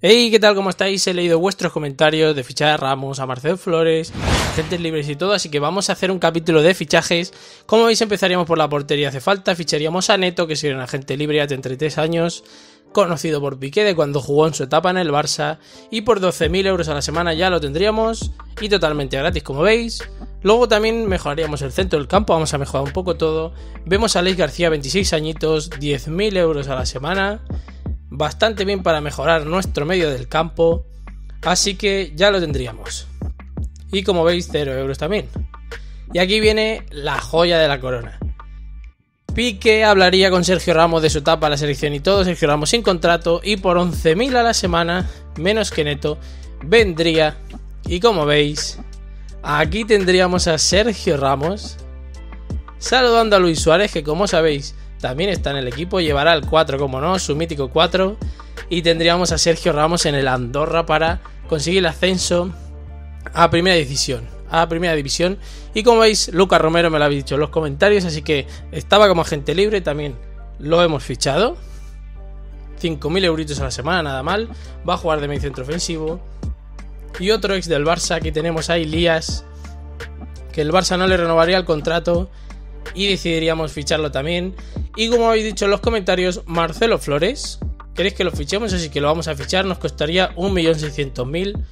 Hey, ¿qué tal? ¿Cómo estáis? He leído vuestros comentarios de fichar a Ramos, a Marcelo Flores, agentes libres y todo, así que vamos a hacer un capítulo de fichajes. Como veis, empezaríamos por la portería, hace falta, ficharíamos a Neto, que sería un agente libre de 33 años, conocido por Piqué de cuando jugó en su etapa en el Barça, y por 12.000 euros a la semana ya lo tendríamos, y totalmente gratis, como veis. Luego también mejoraríamos el centro del campo, vamos a mejorar un poco todo. Vemos a Alex García, 26 añitos, 10.000 euros a la semana. Bastante bien para mejorar nuestro medio del campo, así que ya lo tendríamos. Y como veis, 0 euros también. Y aquí viene la joya de la corona. Piqué hablaría con Sergio Ramos de su etapa a la selección y todo, Sergio Ramos sin contrato, y por 11.000 a la semana, menos que Neto, vendría. Y como veis, aquí tendríamos a Sergio Ramos saludando a Luis Suárez, que como sabéis también está en el equipo, llevará el 4, como no, su mítico 4. Y tendríamos a Sergio Ramos en el Andorra para conseguir el ascenso a primera división. Y como veis, Luca Romero me lo habéis dicho en los comentarios, así que estaba como agente libre, también lo hemos fichado. 5.000 euritos a la semana, nada mal. Va a jugar de mediocentro ofensivo. Y otro ex del Barça, aquí tenemos a Ilías, que el Barça no le renovaría el contrato y decidiríamos ficharlo también. Y como habéis dicho en los comentarios, Marcelo Flores, ¿queréis que lo fichemos? Así que lo vamos a fichar, nos costaría 1.600.000.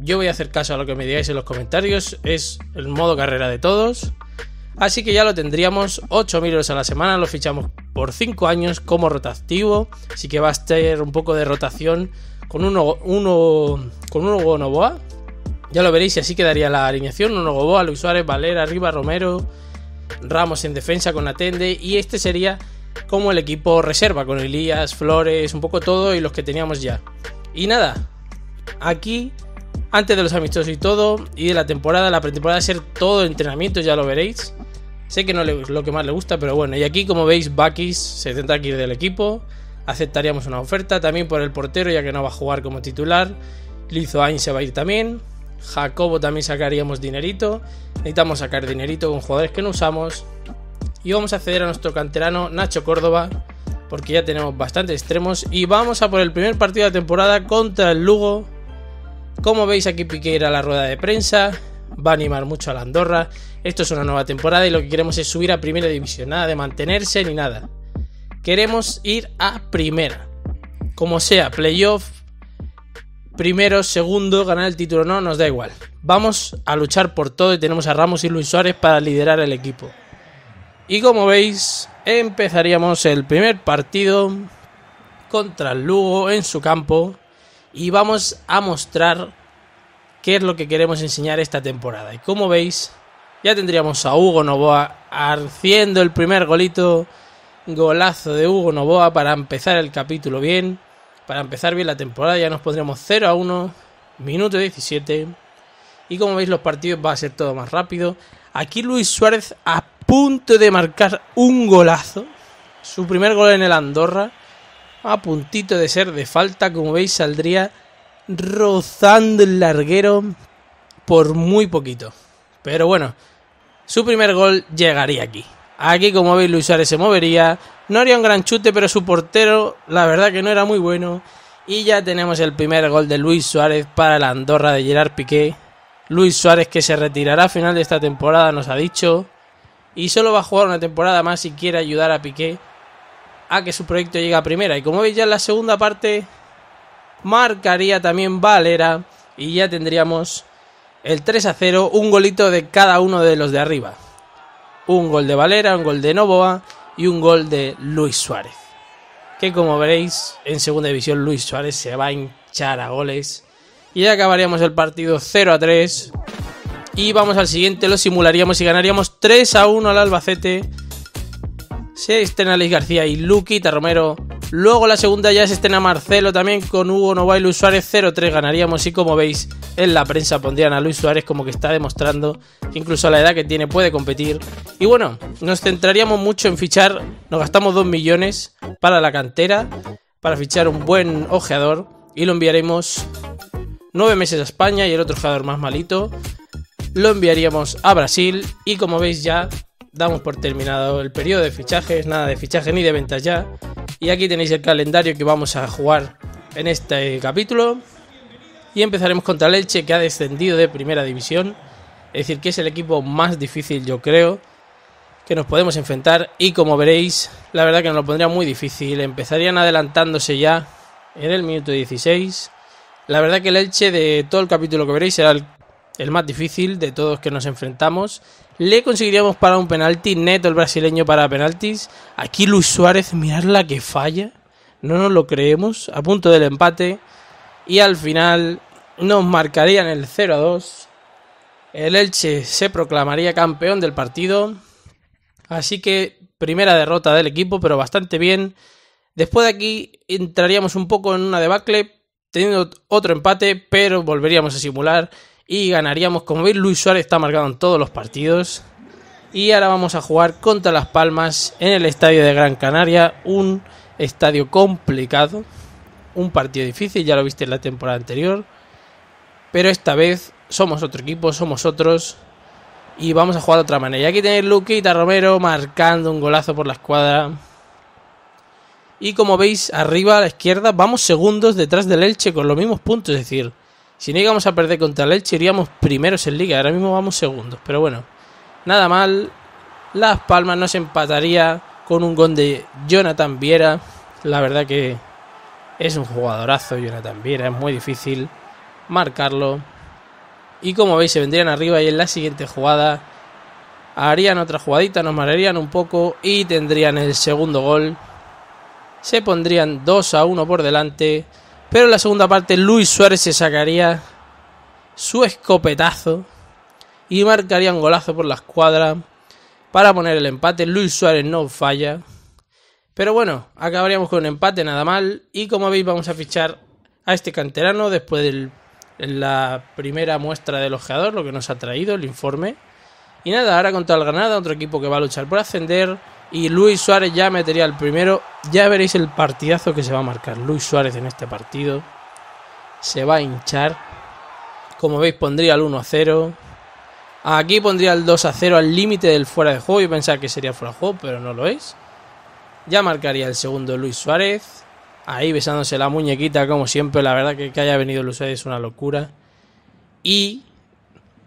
Yo voy a hacer caso a lo que me digáis en los comentarios, es el modo carrera de todos. Así que ya lo tendríamos, 8.000 euros a la semana, lo fichamos por 5 años como rotativo, así que va a estar un poco de rotación con uno Gonoboa. Ya lo veréis y así quedaría la alineación, uno Gonoboa, Luis Suárez, Valera, arriba Romero, Ramos en defensa con Atende, y este sería como el equipo reserva con Elías, Flores, un poco todo y los que teníamos ya. Y nada, aquí antes de los amistosos y todo y de la temporada, la pretemporada ser todo entrenamiento, ya lo veréis. Sé que no es lo que más le gusta, pero bueno. Y aquí como veis, Bakis se tendrá que ir del equipo, aceptaríamos una oferta también por el portero ya que no va a jugar como titular. Lizoain se va a ir también, Jacobo también sacaríamos dinerito. Necesitamos sacar dinerito con jugadores que no usamos. Y vamos a ceder a nuestro canterano Nacho Córdoba, porque ya tenemos bastantes extremos. Y vamos a por el primer partido de la temporada contra el Lugo. Como veis, aquí Piqué irá a la rueda de prensa, va a animar mucho a la Andorra. Esto es una nueva temporada y lo que queremos es subir a primera división, nada de mantenerse ni nada. Queremos ir a primera, como sea, playoff, primero, segundo, ganar el título, no, nos da igual. Vamos a luchar por todo y tenemos a Ramos y Luis Suárez para liderar el equipo. Y como veis, empezaríamos el primer partido contra el Lugo en su campo. Y vamos a mostrar qué es lo que queremos enseñar esta temporada. Y como veis, ya tendríamos a Hugo Novoa haciendo el primer golito. Golazo de Hugo Novoa para empezar el capítulo bien. Para empezar bien la temporada ya nos pondremos 0-1, minuto 17. Y como veis, los partidos va a ser todo más rápido. Aquí Luis Suárez a punto de marcar un golazo, su primer gol en el Andorra, a puntito de ser de falta. Como veis, saldría rozando el larguero por muy poquito, pero bueno, su primer gol llegaría aquí. Aquí como veis, Luis Suárez se movería, no haría un gran chute, pero su portero la verdad que no era muy bueno. Y ya tenemos el primer gol de Luis Suárez para la Andorra de Gerard Piqué. Luis Suárez, que se retirará a final de esta temporada, nos ha dicho. Y solo va a jugar una temporada más si quiere ayudar a Piqué a que su proyecto llegue a primera. Y como veis, ya en la segunda parte marcaría también Valera. Y ya tendríamos el 3-0, un golito de cada uno de los de arriba. Un gol de Valera, un gol de Novoa y un gol de Luis Suárez. Que como veréis, en segunda división Luis Suárez se va a hinchar a goles. Y ya acabaríamos el partido 0-3. Y vamos al siguiente, lo simularíamos y ganaríamos 3-1 al Albacete. Se estrena Alex García y Luquita Romero. Luego la segunda ya se estrena Marcelo también con Hugo Novoa y Luis Suárez. 0-3 ganaríamos. Y como veis, en la prensa pondrían a Luis Suárez como que está demostrando que incluso a la edad que tiene puede competir. Y bueno, nos centraríamos mucho en fichar, nos gastamos 2 millones para la cantera, para fichar un buen ojeador, y lo enviaremos 9 meses a España, y el otro ojeador más malito lo enviaríamos a Brasil. Y como veis, ya damos por terminado el periodo de fichajes, nada de fichaje ni de ventas ya. Y aquí tenéis el calendario que vamos a jugar en este capítulo. Y empezaremos contra el Elche, que ha descendido de primera división. Es decir, que es el equipo más difícil, yo creo, que nos podemos enfrentar. Y como veréis, la verdad que nos lo pondría muy difícil. Empezarían adelantándose ya en el minuto 16. La verdad que el Elche, de todo el capítulo que veréis, será el más difícil de todos que nos enfrentamos. Le conseguiríamos parar un penalti. Neto, el brasileño, para penaltis. Aquí Luis Suárez, mirad la que falla. No nos lo creemos. A punto del empate. Y al final nos marcarían el 0-2. El Elche se proclamaría campeón del partido. Así que primera derrota del equipo, pero bastante bien. Después de aquí entraríamos un poco en una debacle, teniendo otro empate, pero volveríamos a simular y ganaríamos. Como veis, Luis Suárez está marcado en todos los partidos. Y ahora vamos a jugar contra Las Palmas en el estadio de Gran Canaria. Un estadio complicado. Un partido difícil, ya lo viste en la temporada anterior. Pero esta vez somos otro equipo, somos otros. Y vamos a jugar de otra manera. Y aquí tenéis Luquita Romero marcando un golazo por la escuadra. Y como veis, arriba a la izquierda vamos segundos detrás del Elche con los mismos puntos. Es decir, si no íbamos a perder contra el Elche, iríamos primeros en Liga. Ahora mismo vamos segundos. Pero bueno, nada mal. Las Palmas nos empataría con un gol de Jonathan Viera. La verdad que es un jugadorazo, Jonathan Viera. Es muy difícil marcarlo. Y como veis, se vendrían arriba y en la siguiente jugada harían otra jugadita, nos marearían un poco y tendrían el segundo gol. Se pondrían 2-1 por delante. Pero en la segunda parte Luis Suárez se sacaría su escopetazo y marcaría un golazo por la escuadra para poner el empate. Luis Suárez no falla. Pero bueno, acabaríamos con un empate, nada mal. Y como veis, vamos a fichar a este canterano después de la primera muestra del ojeador, lo que nos ha traído el informe. Y nada, ahora contra el Granada, otro equipo que va a luchar por ascender. Y Luis Suárez ya metería el primero. Ya veréis el partidazo que se va a marcar Luis Suárez en este partido. Se va a hinchar. Como veis, pondría el 1-0. Aquí pondría el 2-0 al límite del fuera de juego. Yo pensaba que sería fuera de juego, pero no lo es. Ya marcaría el segundo Luis Suárez. Ahí besándose la muñequita como siempre. La verdad que haya venido Luis Suárez es una locura. Y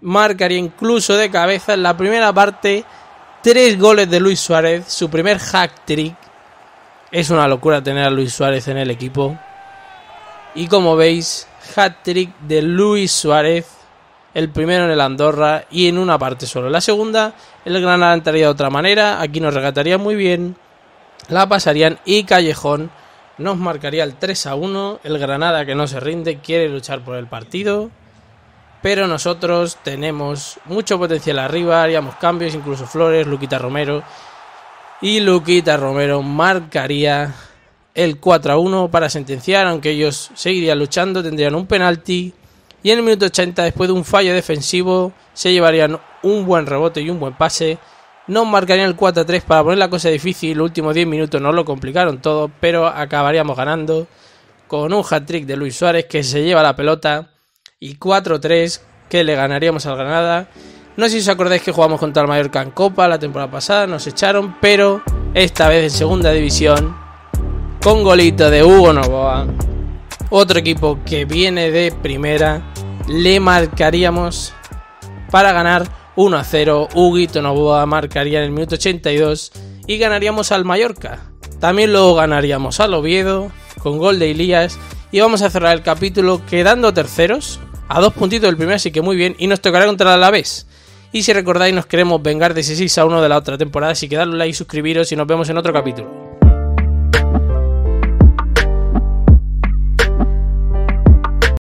marcaría incluso de cabeza en la primera parte. 3 goles de Luis Suárez. Su primer hat-trick. Es una locura tener a Luis Suárez en el equipo. Y como veis, hat-trick de Luis Suárez. El primero en el Andorra y en una parte solo. La segunda, el Granada entraría de otra manera. Aquí nos regataría muy bien. La pasarían y Callejón nos marcaría el 3-1. El Granada, que no se rinde, quiere luchar por el partido. Pero nosotros tenemos mucho potencial arriba. Haríamos cambios, incluso Flores, Luquita Romero. Y Luquita Romero marcaría el 4-1 para sentenciar, aunque ellos seguirían luchando. Tendrían un penalti. Y en el minuto 80, después de un fallo defensivo, se llevarían un buen rebote y un buen pase. Nos marcarían el 4-3 para poner la cosa difícil. Los últimos 10 minutos nos lo complicaron todo, pero acabaríamos ganando con un hat-trick de Luis Suárez, que se lleva la pelota. Y 4-3 que le ganaríamos al Granada. No sé si os acordáis que jugamos contra el Mallorca en Copa la temporada pasada. Nos echaron, pero esta vez en segunda división, con golito de Hugo Novoa. Otro equipo que viene de primera. Le marcaríamos para ganar 1-0, Hugo Novoa marcaría en el minuto 82 y ganaríamos al Mallorca. También luego ganaríamos al Oviedo con gol de Ilías. Y vamos a cerrar el capítulo quedando terceros a 2 puntitos del primero, así que muy bien. Y nos tocará contra el Alavés. Y si recordáis, nos queremos vengar de ese 6-1 de la otra temporada, así que dadle like y suscribiros y nos vemos en otro capítulo.